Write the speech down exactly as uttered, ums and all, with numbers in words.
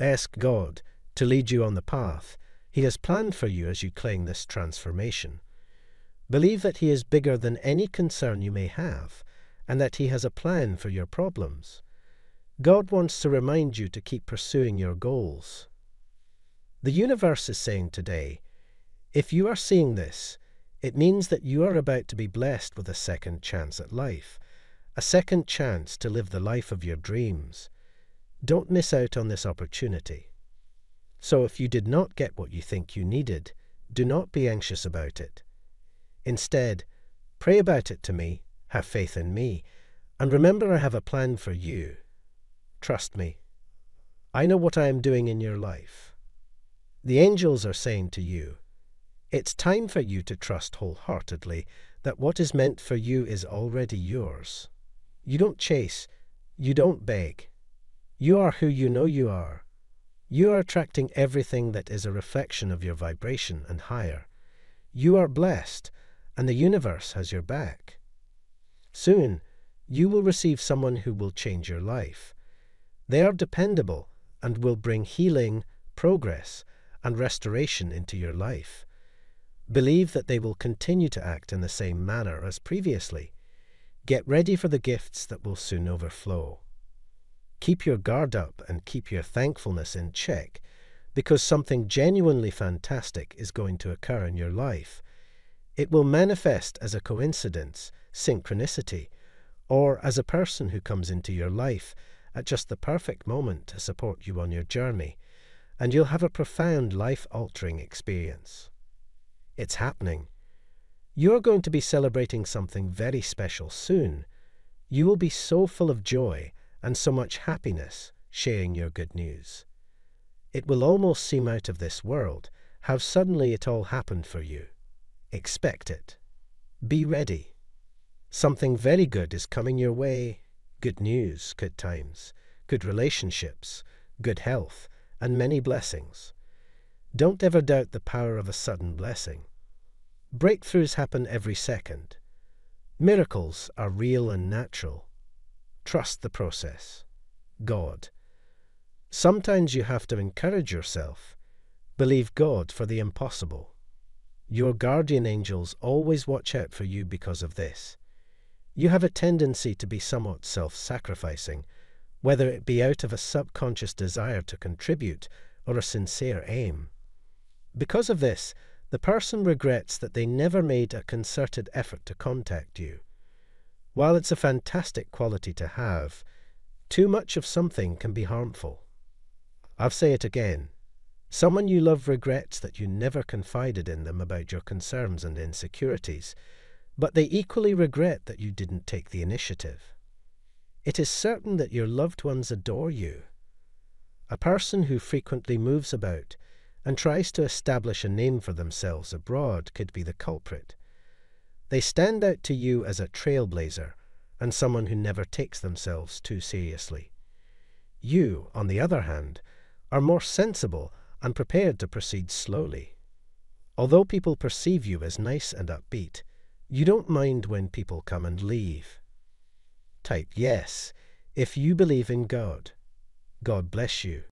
Ask God to lead you on the path He has planned for you as you claim this transformation. Believe that He is bigger than any concern you may have, and that He has a plan for your problems. God wants to remind you to keep pursuing your goals. The universe is saying today, if you are seeing this, it means that you are about to be blessed with a second chance at life, a second chance to live the life of your dreams. Don't miss out on this opportunity. So if you did not get what you think you needed, do not be anxious about it. Instead, pray about it to me, have faith in me, and remember I have a plan for you. Trust me. I know what I am doing in your life. The angels are saying to you, it's time for you to trust wholeheartedly that what is meant for you is already yours. You don't chase. You don't beg. You are who you know you are. You are attracting everything that is a reflection of your vibration and higher. You are blessed, and the universe has your back. Soon, you will receive someone who will change your life. They are dependable and will bring healing, progress, and restoration into your life. Believe that they will continue to act in the same manner as previously. Get ready for the gifts that will soon overflow. Keep your guard up and keep your thankfulness in check, because something genuinely fantastic is going to occur in your life. It will manifest as a coincidence, synchronicity, or as a person who comes into your life at just the perfect moment to support you on your journey, and you'll have a profound life-altering experience. It's happening. You're going to be celebrating something very special soon. You will be so full of joy and so much happiness sharing your good news. It will almost seem out of this world how suddenly it all happened for you. Expect it. Be ready. Something very good is coming your way. Good news, good times, good relationships, good health, and many blessings. Don't ever doubt the power of a sudden blessing. Breakthroughs happen every second. Miracles are real and natural. Trust the process. God. Sometimes you have to encourage yourself. Believe God for the impossible. Your guardian angels always watch out for you because of this. You have a tendency to be somewhat self-sacrificing, whether it be out of a subconscious desire to contribute or a sincere aim. Because of this, the person regrets that they never made a concerted effort to contact you. While it's a fantastic quality to have, too much of something can be harmful. I'll say it again. Someone you love regrets that you never confided in them about your concerns and insecurities, but they equally regret that you didn't take the initiative. It is certain that your loved ones adore you. A person who frequently moves about and tries to establish a name for themselves abroad could be the culprit. They stand out to you as a trailblazer and someone who never takes themselves too seriously. You, on the other hand, are more sensible and prepared to proceed slowly. Although people perceive you as nice and upbeat, you don't mind when people come and leave. Type yes if you believe in God. God bless you.